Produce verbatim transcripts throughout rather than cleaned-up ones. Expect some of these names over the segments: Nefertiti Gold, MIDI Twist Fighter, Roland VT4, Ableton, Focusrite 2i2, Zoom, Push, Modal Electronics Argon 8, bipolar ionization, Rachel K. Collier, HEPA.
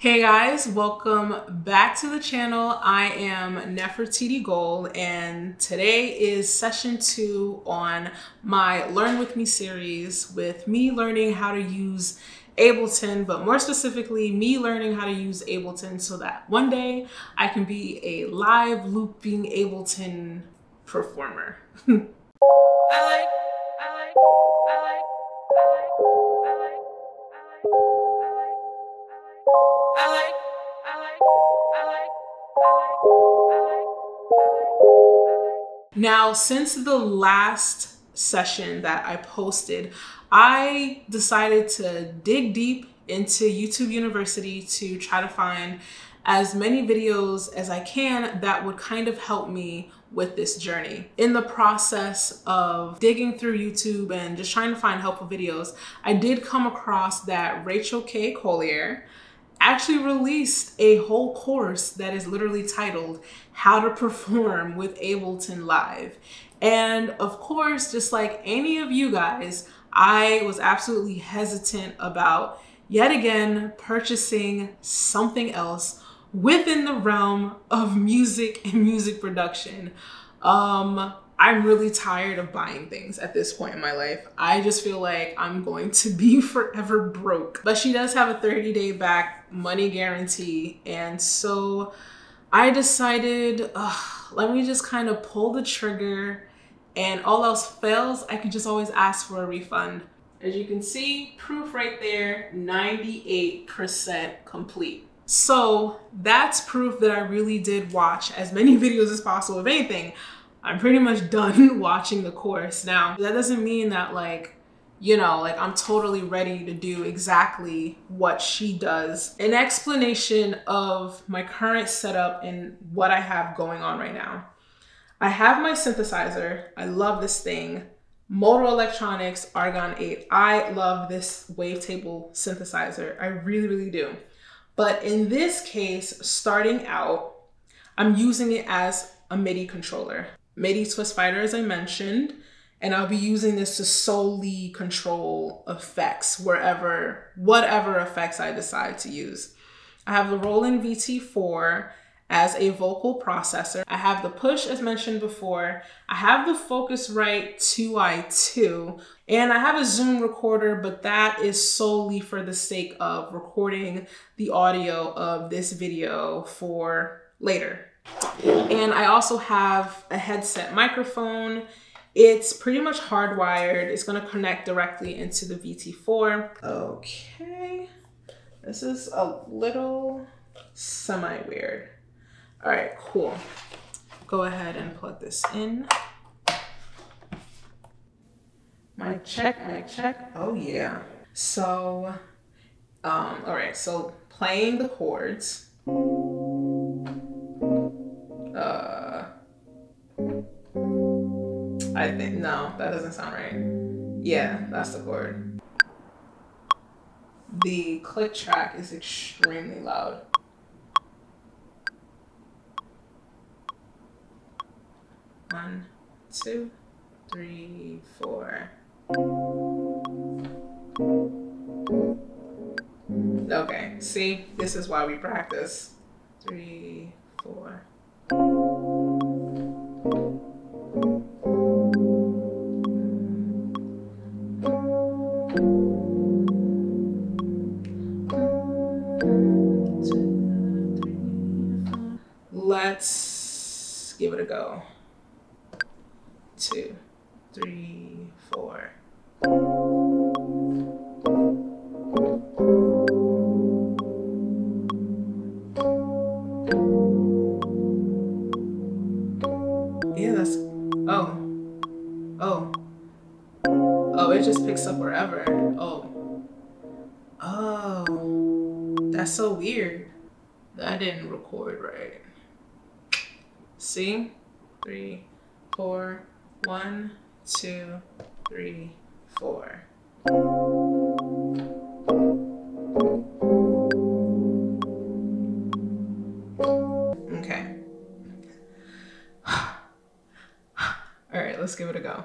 Hey guys, welcome back to the channel. I am Nefertiti Gold and today is session two on my Learn With Me series with me learning how to use Ableton, but more specifically me learning how to use Ableton so that one day I can be a live looping Ableton performer. I like, I like, I like, I like, I like. I like, I like, I like, I like, I like, I like. Now, since the last session that I posted, I decided to dig deep into YouTube University to try to find as many videos as I can that would kind of help me with this journey. In the process of digging through YouTube and just trying to find helpful videos, I did come across that Rachel K. Collier actually released a whole course that is literally titled How to Perform with Ableton Live. And of course, just like any of you guys, I was absolutely hesitant about yet again purchasing something else within the realm of music and music production. Um, I'm really tired of buying things at this point in my life. I just feel like I'm going to be forever broke. But she does have a thirty day back money guarantee. And so I decided, ugh, let me just kind of pull the trigger, and all else fails, I can just always ask for a refund. As you can see, proof right there, ninety-eight percent complete. So that's proof that I really did watch as many videos as possible. If anything, I'm pretty much done watching the course now. That doesn't mean that, like, you know, like I'm totally ready to do exactly what she does. An explanation of my current setup and what I have going on right now. I have my synthesizer. I love this thing. Modal Electronics Argon eight. I love this wavetable synthesizer. I really, really do. But in this case, starting out, I'm using it as a MIDI controller. MIDI Twist Fighter, as I mentioned, and I'll be using this to solely control effects wherever, whatever effects I decide to use. I have the Roland V T four as a vocal processor. I have the Push, as mentioned before. I have the Focusrite two i two, and I have a Zoom recorder, but that is solely for the sake of recording the audio of this video for later. And I also have a headset microphone. It's pretty much hardwired. It's going to connect directly into the V T four. Okay, this is a little semi-weird. All right, cool. Go ahead and plug this in. Mic check, mic check. Oh yeah. So, um, all right, so playing the chords. I think, no, that doesn't sound right. Yeah, that's the chord. The click track is extremely loud. One, two, three, four. Okay, see, this is why we practice. Three, four. Let's give it a go. Two, three, four. Yeah, that's, oh, oh, oh, it just picks up wherever. Oh, oh, that's so weird. That didn't record right. See? Three, four, one, two, three, four. Okay. All right, let's give it a go.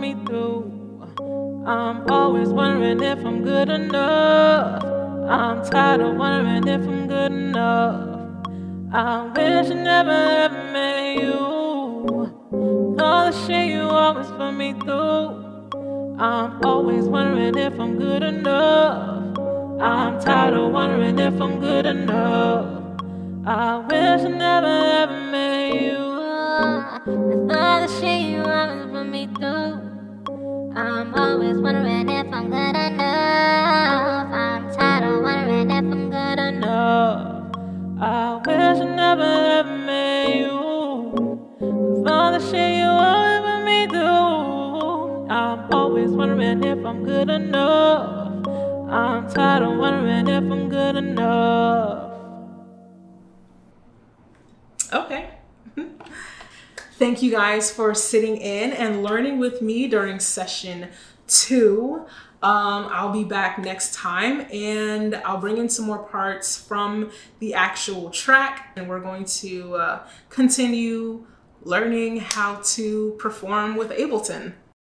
me through. I'm always wondering if I'm good enough. I'm tired of wondering if I'm good enough. I wish I never ever met you. All the shit you always put me through. I'm always wondering if I'm good enough. I'm tired of wondering if I'm good enough. I wish I never ever met you. With all the shit you always put me through. I'm always wondering if I'm good enough. I'm tired of wondering if I'm good enough. I wish I never ever met you. With all the shit you always put me through. I'm always wondering if I'm good enough. I'm tired of wondering if I'm good enough. Okay. Thank you guys for sitting in and learning with me during session two. Um, I'll be back next time and I'll bring in some more parts from the actual track. And we're going to uh, continue learning how to perform with Ableton.